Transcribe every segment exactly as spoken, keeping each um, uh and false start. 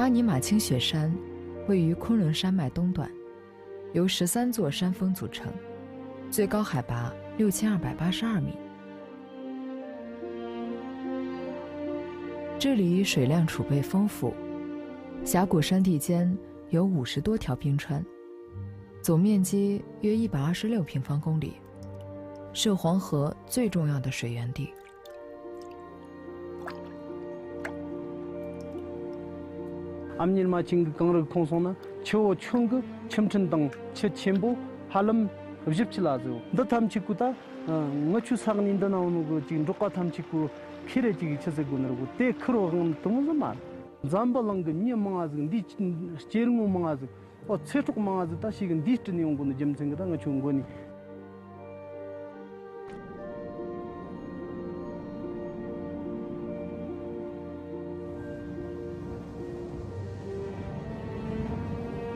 阿尼玛清雪山位于昆仑山脉东段，由十三座山峰组成，最高海拔六千二百八十二米。这里水量储备丰富，峡谷山地间有五十多条冰川，总面积约一百二十六平方公里，是黄河最重要的水源地。 암일마 친구 강력 통선은 최고 충급 첨천당 최첨부 하름 없십칠라죠. 너 탐치구다 어추 사근인데 나오는 그 지금 녹과 탐치구 피레지기 쳐서군으로 때 크로금 동문서 말. 잠발랑그 니망아즈그 니 제르무 망아즈 어 최초 망아즈 다시그 니트니 용군의 점쟁이랑 좋은 거니.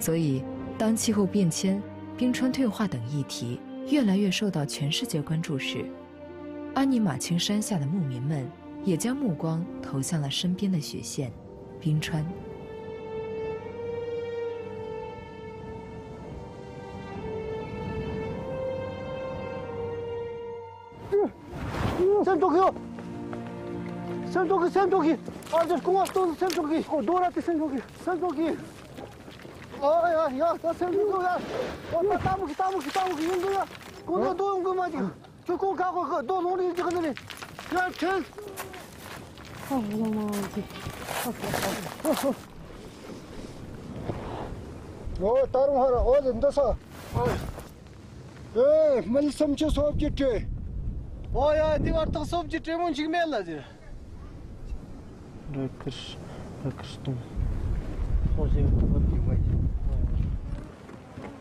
So, when climate change, glacier degradation, and issues related to issues become more widely recognized, Animachin Mountain's residents also turned their eyes towards the surrounding glaciers.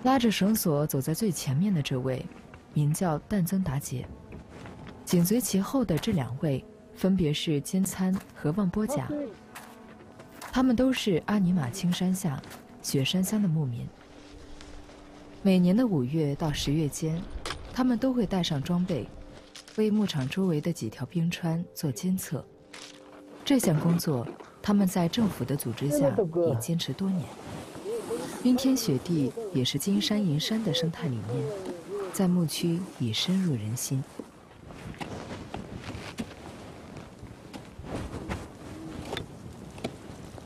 拉着绳索走在最前面的这位，名叫但增达杰；紧随其后的这两位，分别是坚参和旺波甲。他们都是阿尼玛青山下雪山乡的牧民。每年的五月到十月间，他们都会带上装备，为牧场周围的几条冰川做监测。这项工作，他们在政府的组织下已坚持多年。 冰天雪地也是金山银山的生态理念，在牧区已深入人心。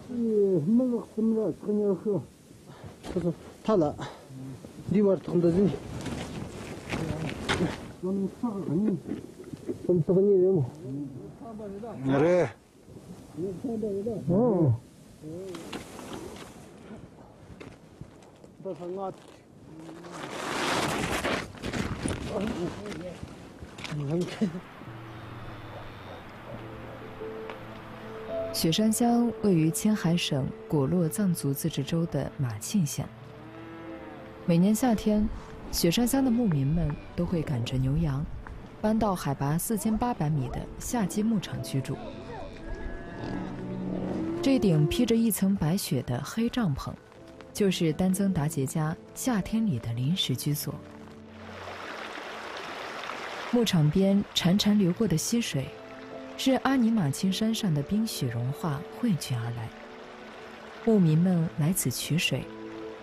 嗯 雪山乡位于青海省果洛藏族自治州的玛沁县。每年夏天，雪山乡的牧民们都会赶着牛羊，搬到海拔四千八百米的夏季牧场居住。这顶披着一层白雪的黑帐篷。 就是丹增达杰家夏天里的临时居所。牧场边潺潺流过的溪水，是阿尼玛青山上的冰雪融化汇聚而来。牧民们来此取水，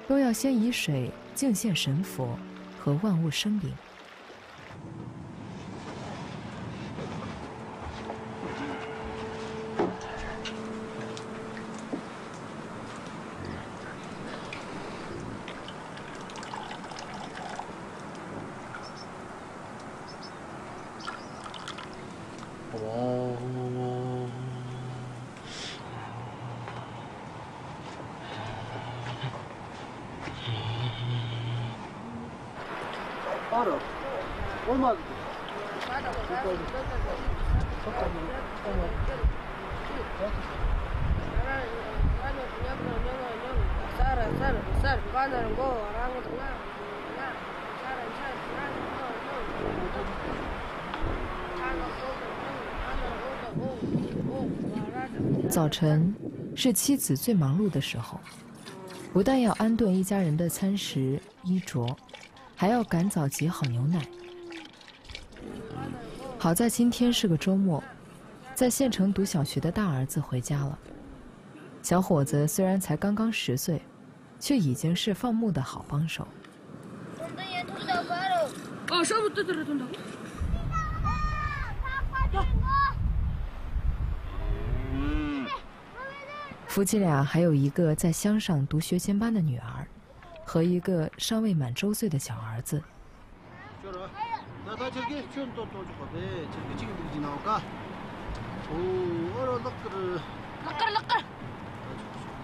都要先以水敬献神佛和万物生灵。 早晨是妻子最忙碌的时候，不但要安顿一家人的餐食衣着，还要赶早挤好牛奶。好在今天是个周末，在县城读小学的大儿子回家了，小伙子虽然才刚刚十岁，却已经是放牧的好帮手。 夫妻俩还有一个在乡上读学前班的女儿，和一个尚未满周岁的小儿子。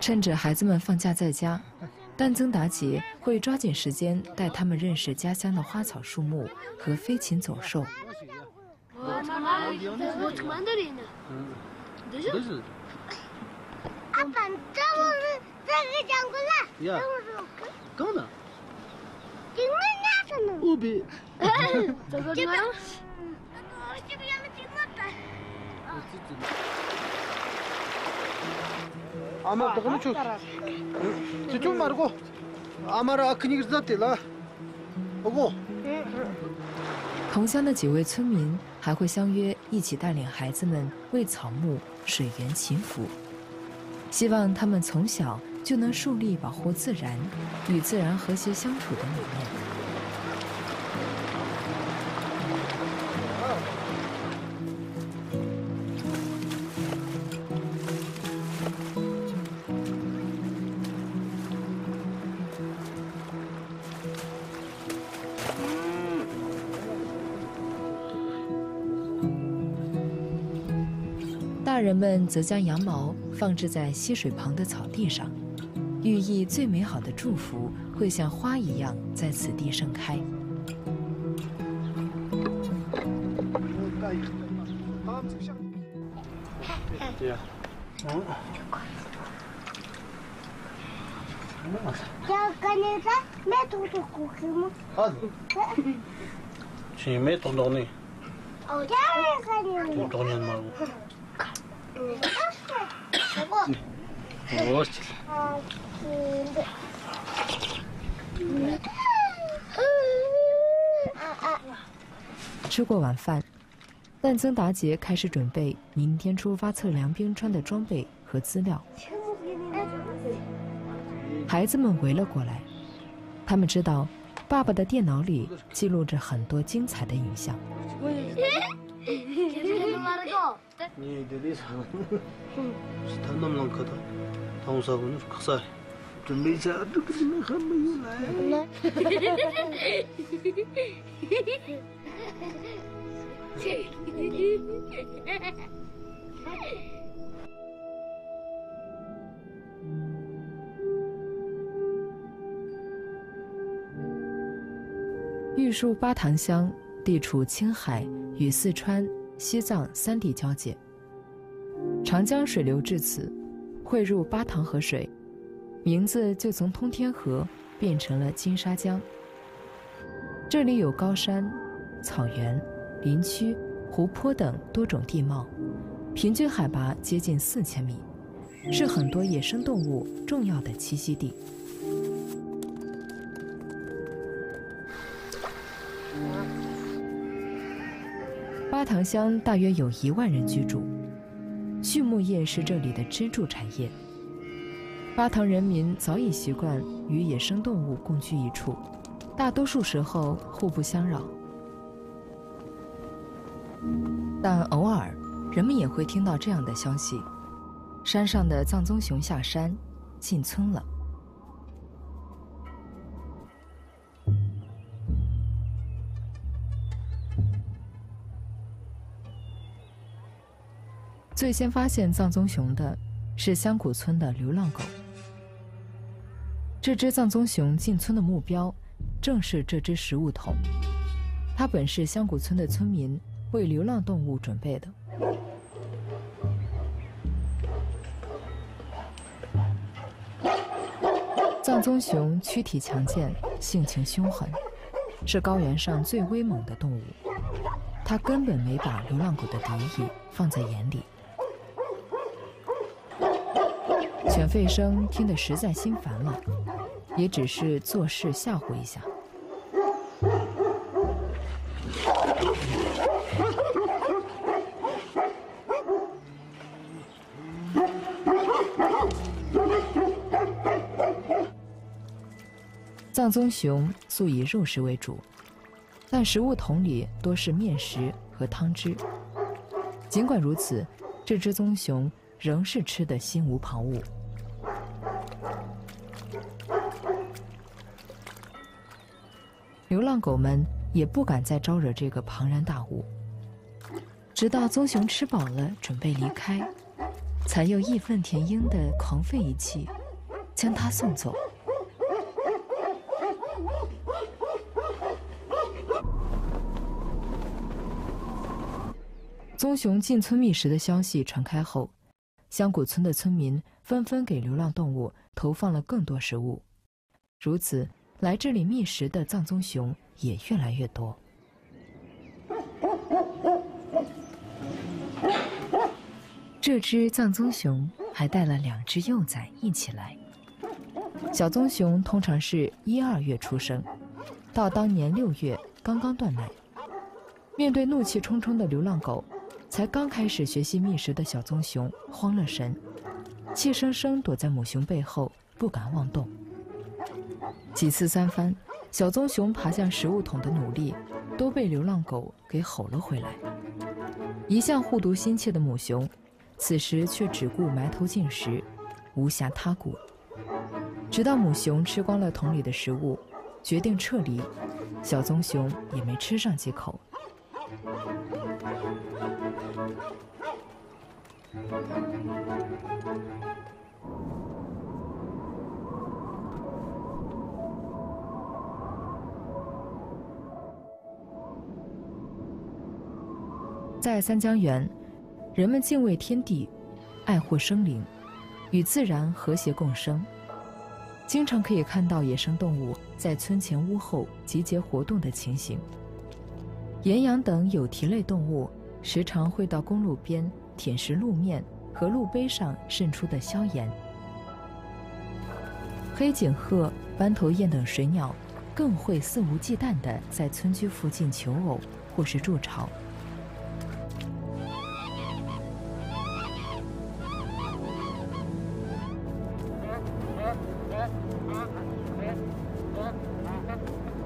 趁着孩子们放假在家，但曾达吉会抓紧时间带他们认识家乡的花草树木和飞禽走兽。 同乡的几位村民还会相约一起带领孩子们为草木、水源祈福。 希望他们从小就能树立保护自然、与自然和谐相处的理念。大人们则将羊毛 放置在溪水旁的草地上，寓意最美好的祝福会像花一样在此地盛开。吃过晚饭，但曾达杰开始准备明天出发测量冰川的装备和资料。孩子们围了过来，他们知道爸爸的电脑里记录着很多精彩的影像。 玉树巴塘乡地处青海与四川、 西藏三地交界，长江水流至此，汇入巴塘河水，名字就从通天河变成了金沙江。这里有高山、草原、林区、湖泊等多种地貌，平均海拔接近四千米，是很多野生动物重要的栖息地。 巴塘乡大约有一万人居住，畜牧业是这里的支柱产业。巴塘人民早已习惯与野生动物共居一处，大多数时候互不相扰。但偶尔，人们也会听到这样的消息：山上的藏棕熊下山，进村了。 最先发现藏棕熊的是香谷村的流浪狗。这只藏棕熊进村的目标正是这只食物桶，它本是香谷村的村民为流浪动物准备的。藏棕熊躯体强健，性情凶狠，是高原上最威猛的动物，它根本没把流浪狗的敌意放在眼里。 犬吠声听得实在心烦了，也只是做事吓唬一下。藏棕熊素以肉食为主，但食物桶里多是面食和汤汁。尽管如此，这只棕熊仍是吃得心无旁骛。 流浪狗们也不敢再招惹这个庞然大物，直到棕熊吃饱了准备离开，才又义愤填膺地狂吠一气，将它送走。棕熊进村觅食的消息传开后，香谷村的村民纷纷给流浪动物投放了更多食物，如此。 来这里觅食的藏棕熊也越来越多。这只藏棕熊还带了两只幼崽一起来。小棕熊通常是一二月出生，到当年六月刚刚断奶。面对怒气冲冲的流浪狗，才刚开始学习觅食的小棕熊慌了神，怯生生躲在母熊背后，不敢妄动。 几次三番，小棕熊爬向食物桶的努力，都被流浪狗给吼了回来。一向护犊心切的母熊，此时却只顾埋头进食，无暇他顾。直到母熊吃光了桶里的食物，决定撤离，小棕熊也没吃上几口。在三江源，人们敬畏天地，爱护生灵，与自然和谐共生。经常可以看到野生动物在村前屋后集结活动的情形。岩羊等有蹄类动物时常会到公路边舔食路面和路碑上渗出的硝盐。黑颈鹤、斑头雁等水鸟更会肆无忌惮地在村居附近求偶或是筑巢。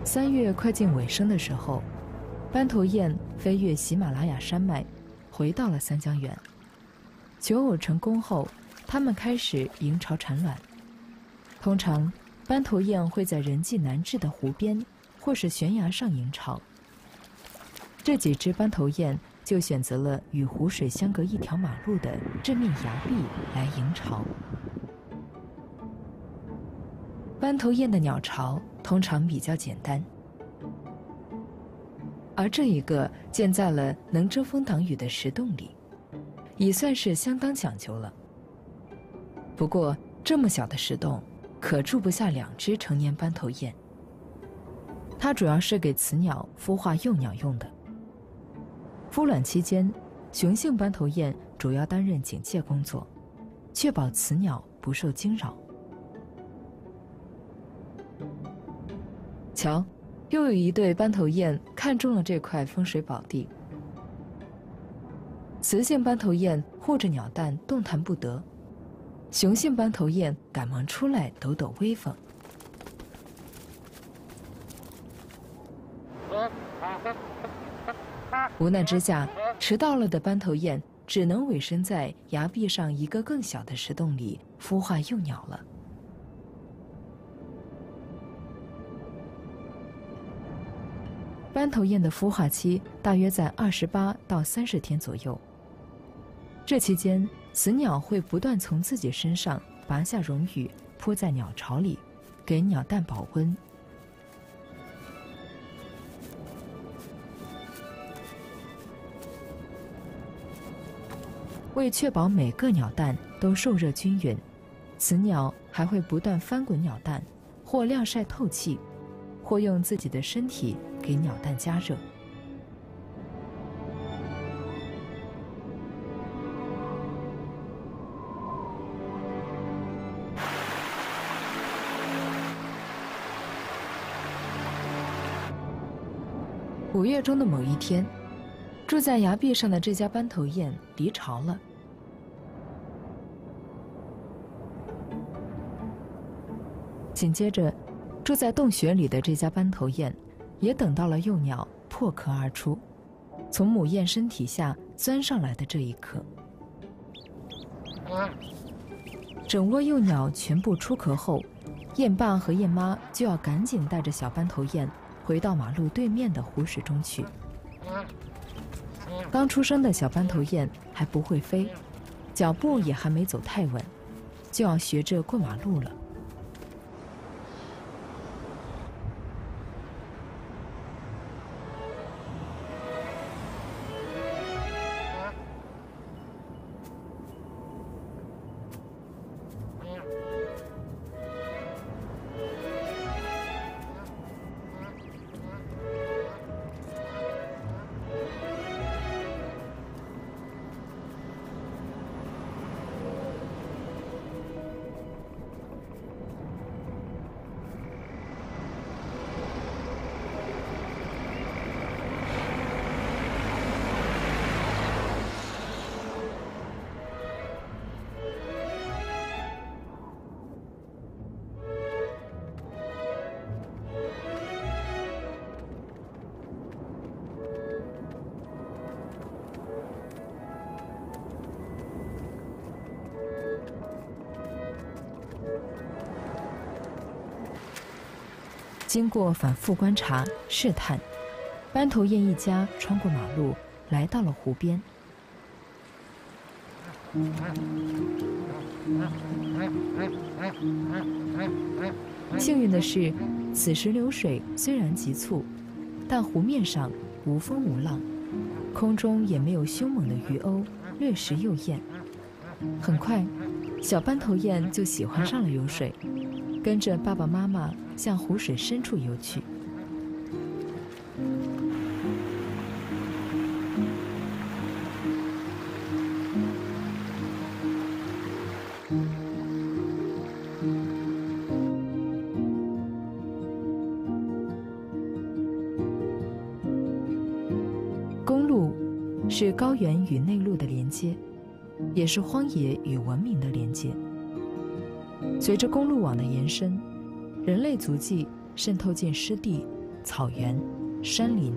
三月快进尾声的时候，斑头雁飞越喜马拉雅山脉，回到了三江源。求偶成功后，它们开始营巢产卵。通常，斑头雁会在人迹难至的湖边或是悬崖上营巢。这几只斑头雁就选择了与湖水相隔一条马路的这面崖壁来营巢。斑头雁的鸟巢 通常比较简单，而这一个建在了能遮风挡雨的石洞里，已算是相当讲究了。不过这么小的石洞，可住不下两只成年斑头雁。它主要是给雌鸟孵化幼鸟用的。孵卵期间，雄性斑头雁主要担任警戒工作，确保雌鸟不受惊扰。 瞧，又有一对斑头雁看中了这块风水宝地。雌性斑头雁护着鸟蛋动弹不得，雄性斑头雁赶忙出来抖抖威风。无奈之下，迟到了的斑头雁只能委身在崖壁上一个更小的石洞里孵化幼鸟了。 斑头雁的孵化期大约在二十八到三十天左右。这期间，雌鸟会不断从自己身上拔下绒羽，铺在鸟巢里，给鸟蛋保温。为确保每个鸟蛋都受热均匀，雌鸟还会不断翻滚鸟蛋，或晾晒透气，或用自己的身体 给鸟蛋加热。五月中的某一天，住在崖壁上的这家斑头雁离巢了。紧接着，住在洞穴里的这家斑头雁，也等到了幼鸟破壳而出，从母雁身体下钻上来的这一刻。整窝幼鸟全部出壳后，雁爸和雁妈就要赶紧带着小斑头雁回到马路对面的湖水中去。刚出生的小斑头雁还不会飞，脚步也还没走太稳，就要学着过马路了。经过反复观察、试探，斑头雁一家穿过马路，来到了湖边。幸运的是，此时流水虽然急促，但湖面上无风无浪，空中也没有凶猛的鱼鸥掠食幼雁。很快，小斑头雁就喜欢上了游水，跟着爸爸妈妈向湖水深处游去。公路是高原与内陆的连接，也是荒野与文明的连接。随着公路网的延伸，人类足迹渗透进湿地、草原、山林，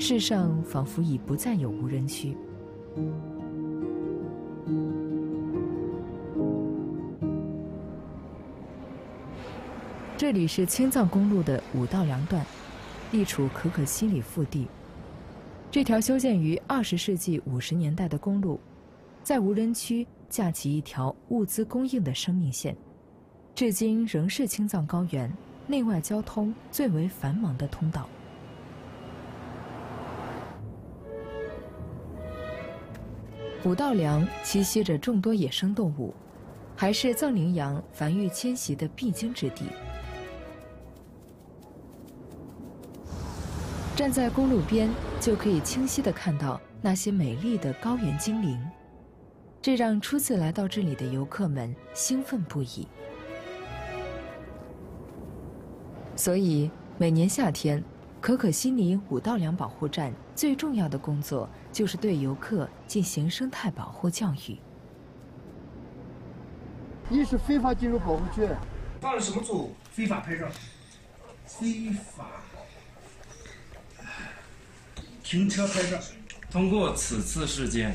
世上仿佛已不再有无人区。这里是青藏公路的五到两段，地处可可西里腹地。这条修建于二十世纪五十年代的公路，在无人区架起一条物资供应的生命线。至今仍是青藏高原内外交通最为繁忙的通道。五道梁栖息着众多野生动物，还是藏羚羊繁育迁徙的必经之地。站在公路边，就可以清晰地看到那些美丽的高原精灵，这让初次来到这里的游客们兴奋不已。所以，每年夏天，可可西里五道梁保护站最重要的工作就是对游客进行生态保护教育。一是非法进入保护区，犯了什么组？非法拍照，非法停车拍照。通过此次事件，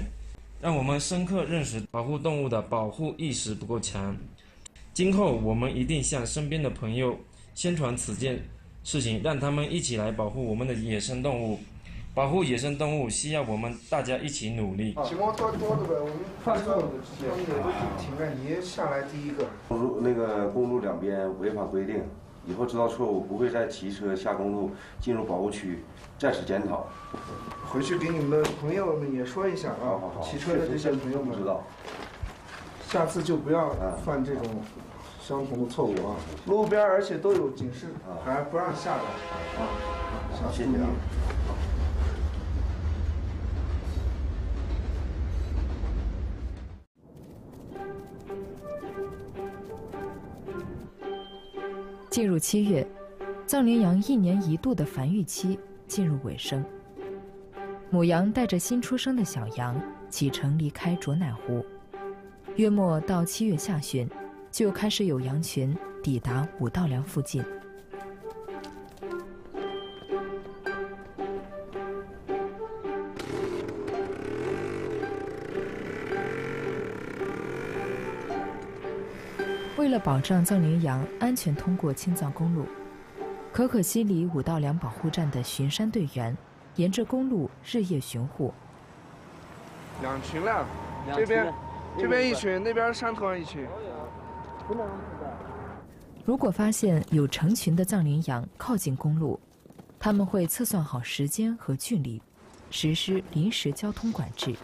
让我们深刻认识保护动物的保护意识不够强。今后，我们一定向身边的朋友宣传此件事情，让他们一起来保护我们的野生动物。保护野生动物需要我们大家一起努力。情况多多的呗，我们犯错的也都停着，你下来第一个。公路那个公路两边违反规定，以后知道错误不会再骑车下公路进入保护区，再次检讨。回去给你们的朋友们也说一下啊，骑车的这些朋友们，知道，下次就不要犯这种相同的错误啊！路边而且都有警示，还不让下来啊！啊，谢谢啊！进入七月，藏羚羊一年一度的繁育期进入尾声，母羊带着新出生的小羊启程离开卓乃湖，月末到七月下旬，就开始有羊群抵达五道梁附近。为了保障藏羚羊安全通过青藏公路，可可西里五道梁保护站的巡山队员沿着公路日夜巡护。两群了，这边这边一群，那边山头上一群。如果发现有成群的藏羚羊靠近公路，他们会测算好时间和距离，实施临时交通管制。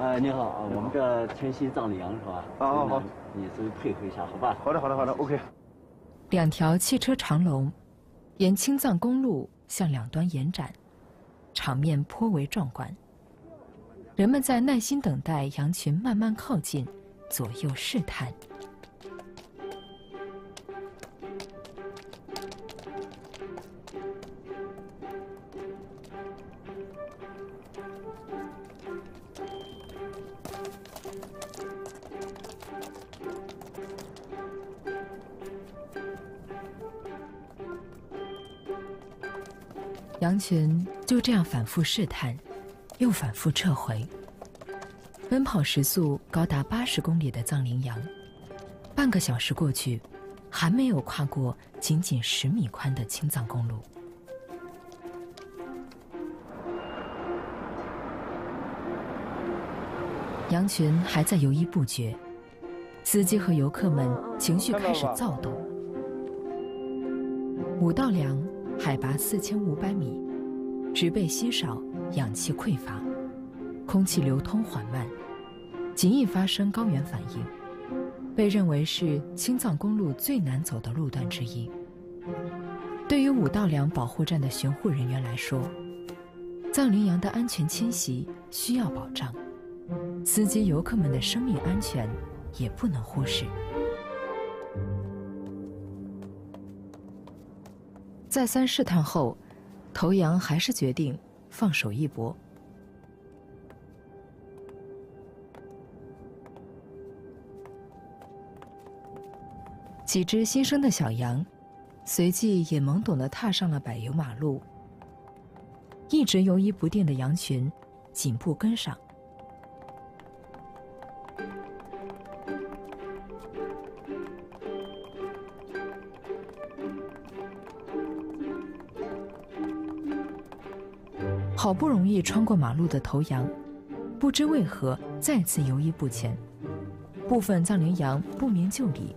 哎，你好，我们这迁徙藏羚羊是吧？啊，好，好，你稍微配合一下，好吧？好的，好的，好的 ，OK。两条汽车长龙沿青藏公路向两端延展，场面颇为壮观。人们在耐心等待羊群慢慢靠近，左右试探。羊群就这样反复试探，又反复撤回。奔跑时速高达八十公里的藏羚羊，半个小时过去，还没有跨过仅仅十米宽的青藏公路。羊群还在游移不决，司机和游客们情绪开始躁动。五道梁。 海拔四千五百米，植被稀少，氧气匮乏，空气流通缓慢，极易发生高原反应，被认为是青藏公路最难走的路段之一。对于五道梁保护站的巡护人员来说，藏羚羊的安全迁徙需要保障，司机游客们的生命安全也不能忽视。 再三试探后，头羊还是决定放手一搏。几只新生的小羊，随即也懵懂地踏上了柏油马路。一直游移不定的羊群，紧步跟上。 好不容易穿过马路的头羊，不知为何再次游移不前。部分藏羚羊不明就里，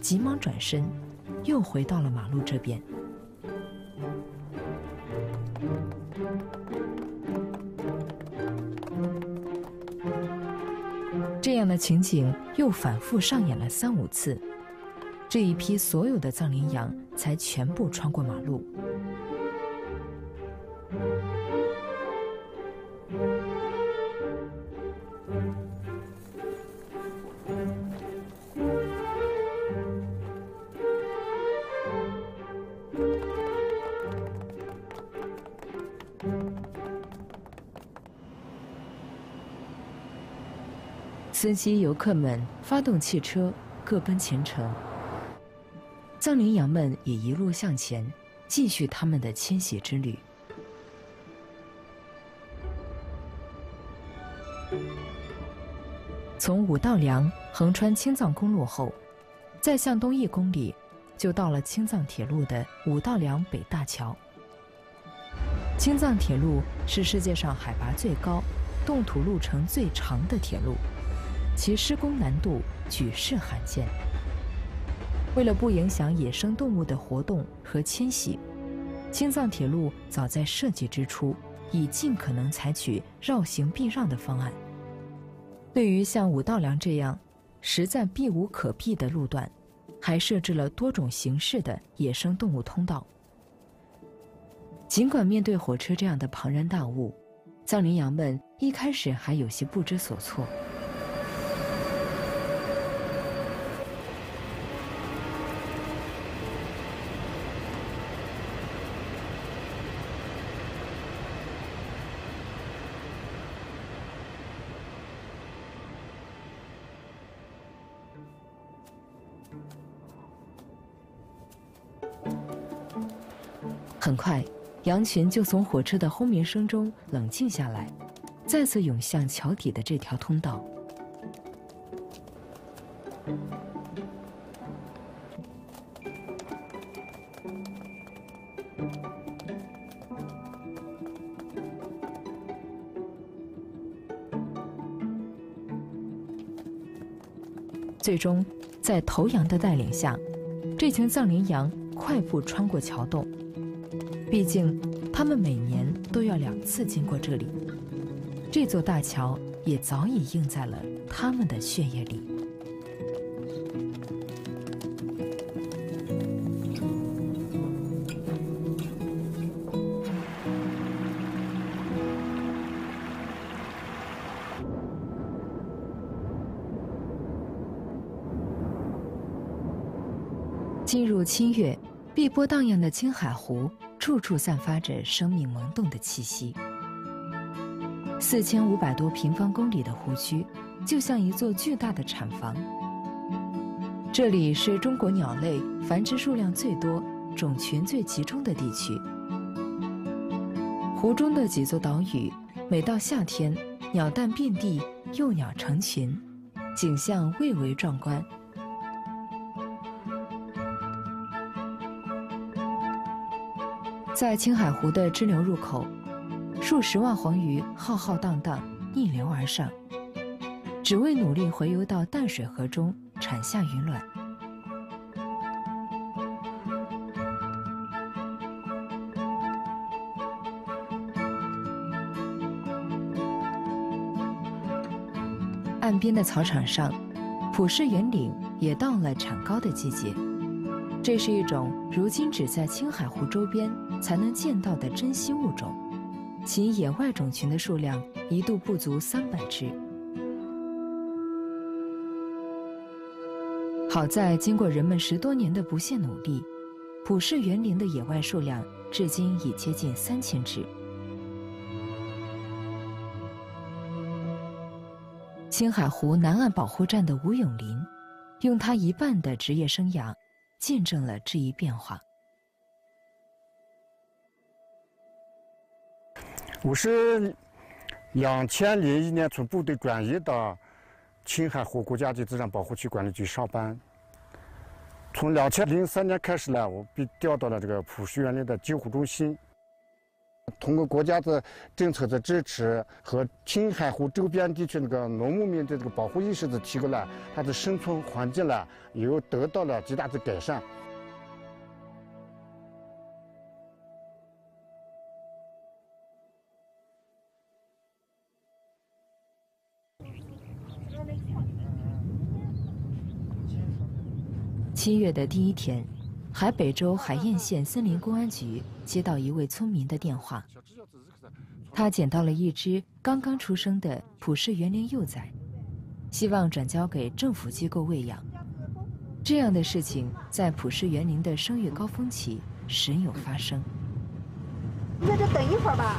急忙转身，又回到了马路这边。这样的情景又反复上演了三五次，这一批所有的藏羚羊才全部穿过马路。 司机、游客们发动汽车，各奔前程。藏羚羊们也一路向前，继续他们的迁徙之旅。从五道梁横穿青藏公路后，再向东一公里，就到了青藏铁路的五道梁北大桥。青藏铁路是世界上海拔最高、冻土路程最长的铁路。 其施工难度举世罕见。为了不影响野生动物的活动和迁徙，青藏铁路早在设计之初已尽可能采取绕行避让的方案。对于像五道梁这样实在避无可避的路段，还设置了多种形式的野生动物通道。尽管面对火车这样的庞然大物，藏羚羊们一开始还有些不知所措。 很快，羊群就从火车的轰鸣声中冷静下来，再次涌向桥底的这条通道。最终，在头羊的带领下，这群藏羚羊快步穿过桥洞。毕竟，它们每年都要两次经过这里。 这座大桥也早已印在了他们的血液里。进入七月，碧波荡漾的青海湖，处处散发着生命萌动的气息。 四千五百多平方公里的湖区，就像一座巨大的产房。这里是中国鸟类繁殖数量最多、种群最集中的地区。湖中的几座岛屿，每到夏天，鸟蛋遍地，幼鸟成群，景象蔚为壮观。 在青海湖的支流入口。 数十万黄鱼浩浩荡荡逆流而上，只为努力回游到淡水河中产下鱼卵。岸边的草场上，普氏圆鲢也到了产羔的季节。这是一种如今只在青海湖周边才能见到的珍稀物种。 其野外种群的数量一度不足三百只。好在经过人们十多年的不懈努力，普氏圆鲢的野外数量至今已接近三千只。青海湖南岸保护站的吴永林，用他一半的职业生涯，见证了这一变化。 我是两千零一年从部队转移到青海湖国家级自然保护区管理局上班。从两千零三年开始呢，我被调到了这个普氏圆鲢的救护中心。通过国家的政策的支持和青海湖周边地区那个农牧民的这个保护意识的提高呢，它的生存环境呢也得到了极大的改善。 七月的第一天，海北州海晏县森林公安局接到一位村民的电话，他捡到了一只刚刚出生的普氏圆鲢幼崽，希望转交给政府机构喂养。这样的事情在普氏圆鲢的生育高峰期时有发生。在这等一会儿吧。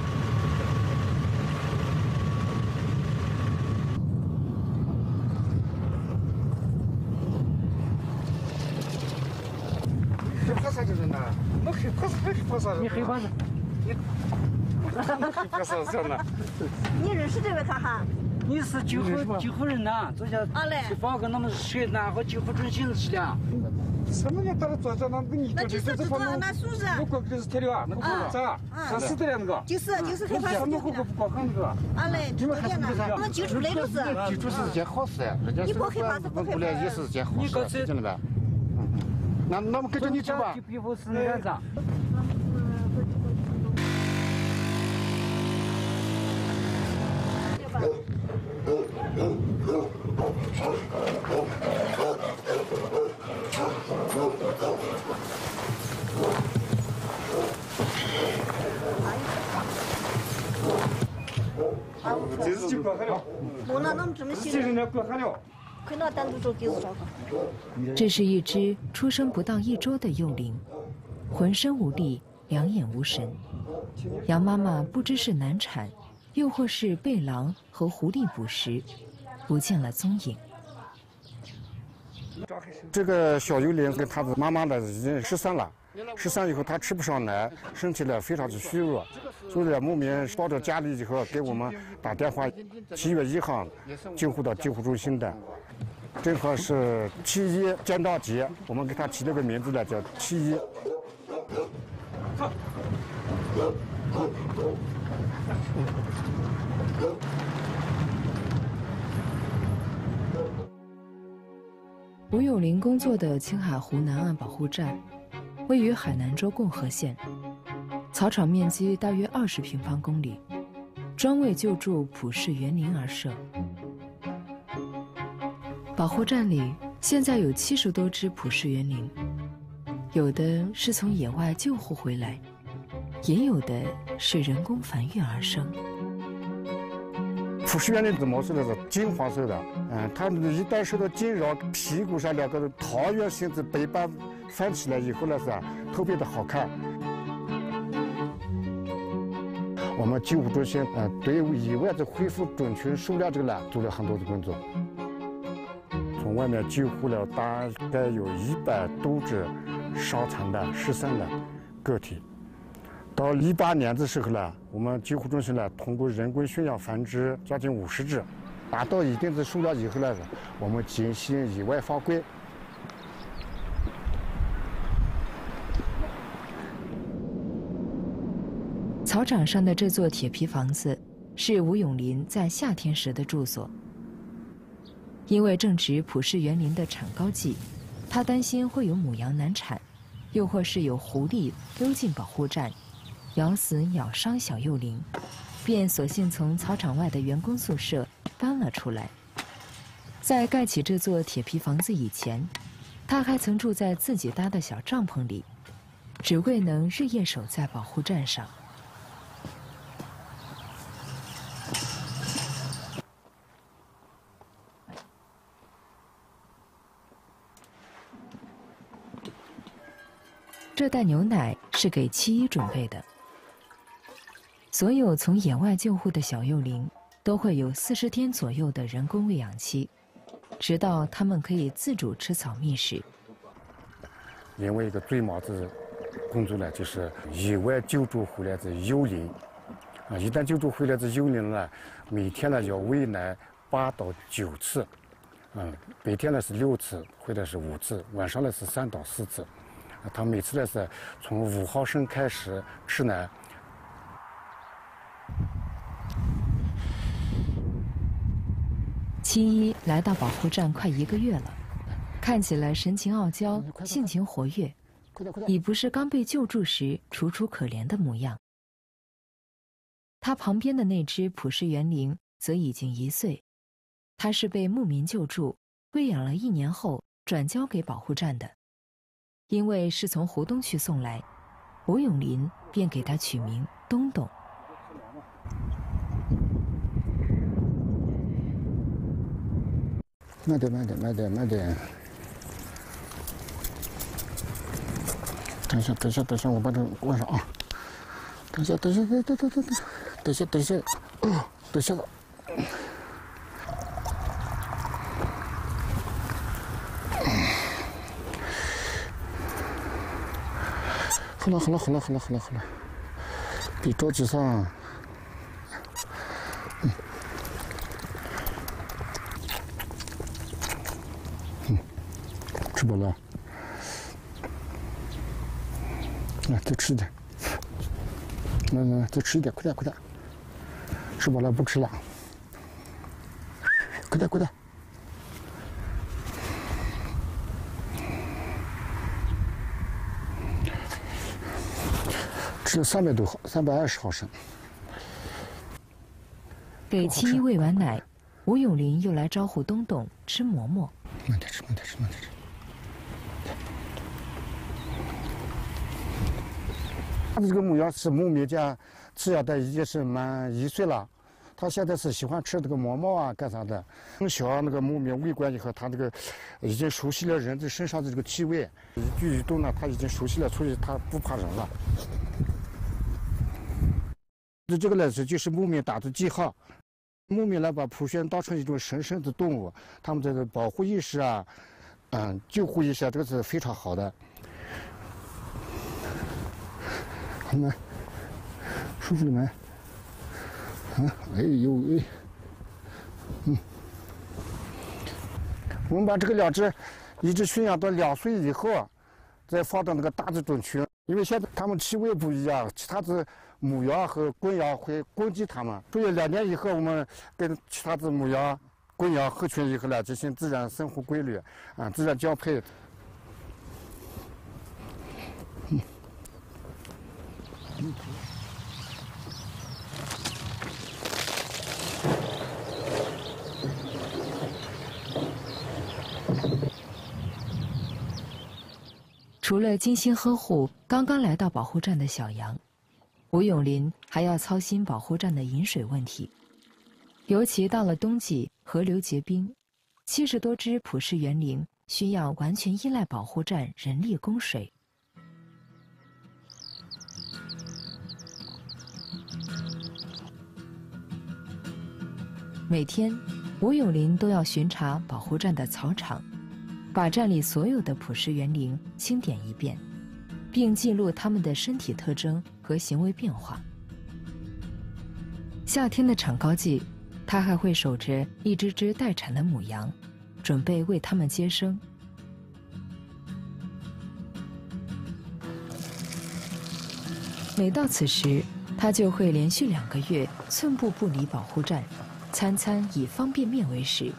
你黑胖子，你，黑胖子算了。你认识这位卡哈？你是救护救护人呐，昨天去报给我们社南和救护中心去了。什么人到了早上那你那就是这个那树是？我过去是铁路啊，那个啥，啥死的了那个？就是就是黑胖子。我们过不过看那个？啊嘞，昨天那那救助来就是。救助是件好事，人家说黑胖子不黑胖子也是件好事，真的。 那那么跟着你走吧。这是就过海了。我那那么这么些。这是那过海了。 这是一只出生不到一周的幼羚，浑身无力，两眼无神。羊妈妈不知是难产，又或是被狼和狐狸捕食，不见了踪影。这个小幼羚跟它的妈妈呢已经十三了，十三以后它吃不上奶，身体呢非常的虚弱，所以说牧民抱着家里以后给我们打电话，七月一号救护到救护中心的，正好是七一建大节，我们给他起了个名字呢，叫七一。吴永林工作的青海湖南岸保护站，位于海南州共和县，草场面积大约二十平方公里，专为救助普氏园林而设。保护站里现在有七十多只普氏园林，有的是从野外救护回来，也有的是人工繁育而生。 普氏园林的毛色呢是金黄色的，嗯，它一旦受到惊扰，屁股上两个桃园性质白斑翻起来以后呢是特别的好看。我们救护中心呃对野外的恢复种群数量这个呢做了很多的工作，从外面救护了大概有一百多只伤残的、失散的个体。 到一八年的时候呢，我们救护中心呢通过人工驯养繁殖将近五十只，达到一定的数量以后呢，我们进行野外放归。草场上的这座铁皮房子是吴永林在夏天时的住所，因为正值普氏园林的产羔季，他担心会有母羊难产，又或是有狐狸溜进保护站。 咬死、咬伤小幼灵，便索性从草场外的员工宿舍搬了出来。在盖起这座铁皮房子以前，他还曾住在自己搭的小帐篷里，只为能日夜守在保护站上。这袋牛奶是给七一准备的。 所有从野外救护的小幼灵都会有四十天左右的人工喂养期，直到它们可以自主吃草觅食。因为一个最忙的工作呢，就是野外救助回来的幼灵，啊，一旦救助回来的幼灵呢，每天呢要喂奶八到九次，嗯，白天呢是六次或者是五次，晚上呢是三到四次，啊，它每次呢是从五毫升开始吃奶。 七一来到保护站快一个月了，看起来神情傲娇，性情活跃，已不是刚被救助时楚楚可怜的模样。他旁边的那只普氏园林则已经一岁，它是被牧民救助，喂养了一年后转交给保护站的，因为是从湖东区送来，吴永林便给它取名东东。 慢点，慢点，慢点，慢点！等一下，等一下，等一下，我把这关上啊！等一下，等一下，等等等等等，等一下，等一下，哦，等一下。好了，好了，好了，好了，好了，好了，别着急噻。 吃饱了，来再吃一点，来来来再吃一点，快点快点，吃饱了不吃了，快点快点。吃了三百多毫，三百二十毫升。给七一喂完奶，吴永林又来招呼东东吃馍馍。慢点吃，慢点吃，慢点吃。 这个母羊是牧民家饲养的，已经是满一岁了。它现在是喜欢吃这个馍馍啊，干啥的？从小那个牧民喂惯以后，它这个已经熟悉了人的身上的这个气味，一举一动呢，它已经熟悉了，所以它不怕人了。那这个呢，是就是牧民打的记号。牧民呢，把普氏当成一种神圣的动物，他们这个保护意识啊，嗯，救护意识啊，这个是非常好的。 那，出水门。啊，哎呦喂！嗯，我们把这个两只，一只驯养到两岁以后，再放到那个大的种群，因为现在它们气味不一样，其他的母羊和公羊会攻击它们，所以两年以后，我们跟其他的母羊、公羊合群以后呢，进行自然生活规律，啊，自然交配。 除了精心呵护刚刚来到保护站的小羊，吴永林还要操心保护站的饮水问题。尤其到了冬季，河流结冰，七十多只普氏园羚需要完全依赖保护站人力供水。 每天，吴永林都要巡查保护站的草场，把站里所有的普氏园羚清点一遍，并记录它们的身体特征和行为变化。夏天的产羔季，他还会守着一只只待产的母羊，准备为它们接生。每到此时，他就会连续两个月寸步不离保护站。 餐餐以方便面为食。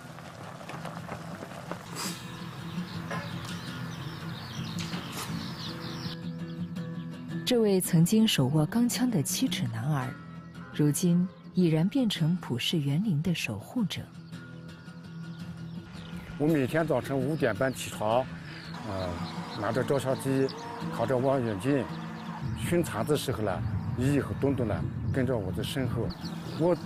这位曾经手握钢枪的七尺男儿，如今已然变成普氏园林的守护者。我每天早晨五点半起床，呃，拿着照相机，扛着望远镜，巡查的时候呢，姨姨和东东呢跟着我的身后，我。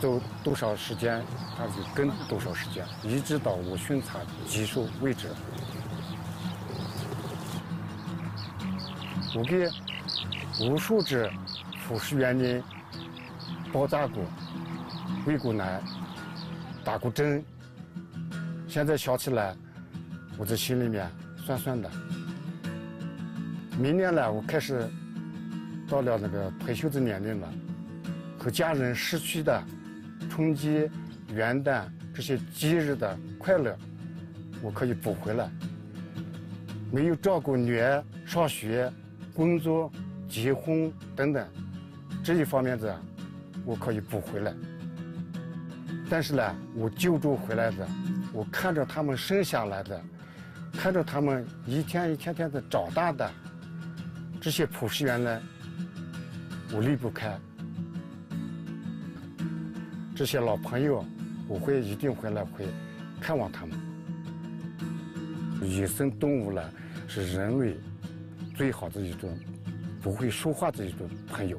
走多少时间，它就跟多少时间，一直到我巡查结束为止。我给无数只普氏园羚包扎过、喂过奶、打过针，现在想起来，我这心里面酸酸的。明年呢，我开始到了那个退休的年龄了，和家人失去的。 春节、元旦这些节日的快乐，我可以补回来。没有照顾女儿上学、工作、结婚等等这一方面的，我可以补回来。但是呢，我救助回来的，我看着他们生下来的，看着他们一天一天天的长大的，这些普氏园呢，我离不开。 这些老朋友，我会一定回来会看望他们。野生动物呢，是人类最好的一种不会说话的一种朋友。